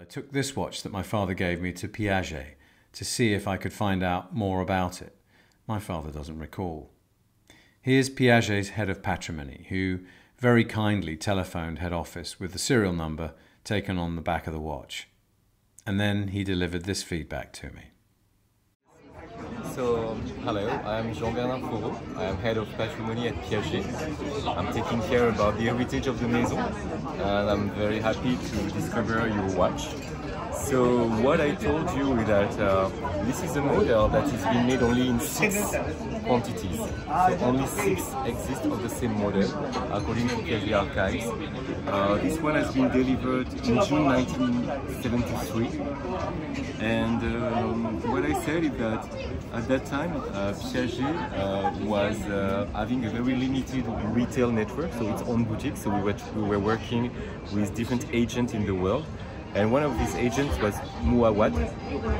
I took this watch that my father gave me to Piaget to see if I could find out more about it. My father doesn't recall. Here's Piaget's head of patrimony, who very kindly telephoned head office with the serial number taken on the back of the watch. And then he delivered this feedback to me. So, hello, I'm Jean-Bernard Foureau. I'm head of patrimony at Piaget. I'm taking care about the heritage of the maison, and I'm very happy to discover your watch. So, what I told you is that this is a model that has been made only in 6 quantities. So, only 6 exist of the same model, according to Piaget archives. This one has been delivered in June 1973. And what I said is that at that time, Piaget was having a very limited retail network, so its own boutique. So, we were working with different agents in the world. And one of these agents was Muawad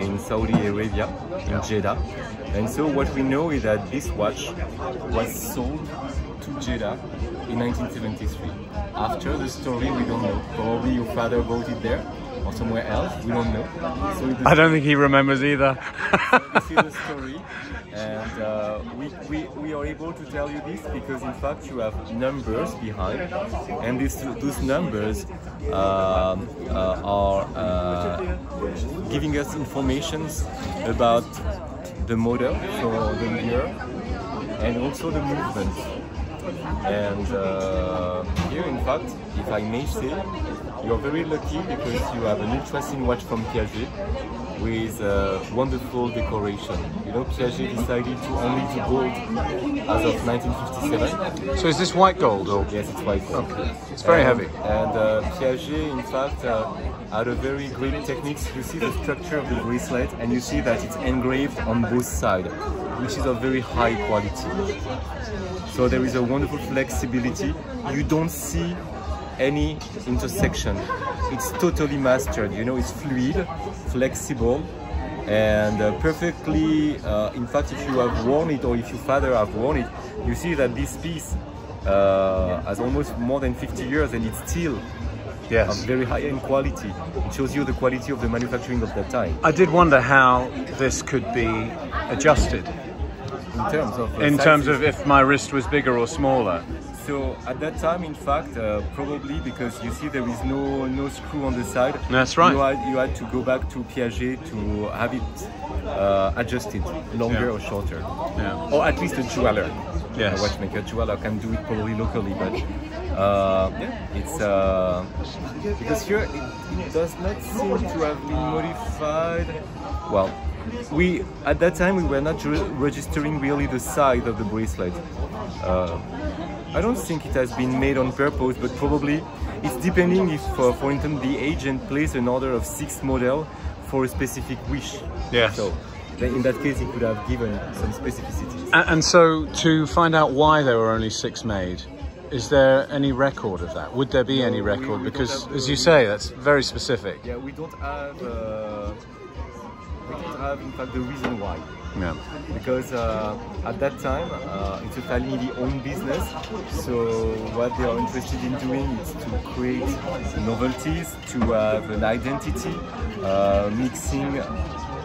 in Saudi Arabia, in Jeddah. And so what we know is that this watch was sold to Jeddah in 1973. After the story, we don't know. Probably your father bought it there or somewhere else, we don't know. So I don't think he remembers either. This is the story. And we are able to tell you this because in fact you have numbers behind, and those numbers are giving us information about the model, so the year, and also the movement. And here, in fact, if I may say, you're very lucky because you have an interesting watch from Piaget with wonderful decoration. You know, Piaget decided to only do gold as of 1957. So is this white gold? Or? Yes, it's white gold. Okay. It's very heavy. And Piaget, in fact, had a very great technique. You see the structure of the bracelet and you see that it's engraved on both sides, which is of very high quality. So there is a wonderful flexibility. You don't see any intersection. It's totally mastered, you know, it's fluid, flexible, and perfectly, in fact, if you have worn it or if your father have worn it, you see that this piece has almost more than 50 years and it's still very high-end quality. It shows you the quality of the manufacturing of that time. I did wonder how this could be adjusted. In terms of if my wrist was bigger or smaller. So at that time, in fact, probably because you see there is no screw on the side. That's right. You had to go back to Piaget to have it adjusted, longer or shorter. Yeah. Or at least a jeweler. Yes. A watchmaker, jeweler can do it probably locally, but it's because here it does not seem to have been modified. Well, at that time we were not registering really the size of the bracelet. I don't think it has been made on purpose, but probably it's depending if, for instance, the agent placed an order of 6 models for a specific wish. Yes. So in that case, it could have given some specificity. And so to find out why there were only 6 made, is there any record of that? Would there be any record? Because, as you say, that's very specific. Yeah, we don't have in fact the reason why. Yeah. Because at that time it's a family-owned business, so what they are interested in doing is to create novelties, to have an identity, mixing,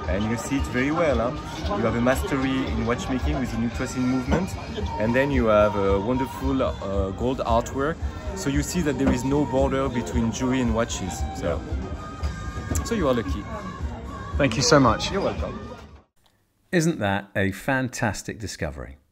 and you see it very well. Huh? You have a mastery in watchmaking with an interesting movement, and then you have a wonderful gold artwork. So you see that there is no border between jewelry and watches. So you are lucky. Thank you so much. You're welcome. Isn't that a fantastic discovery?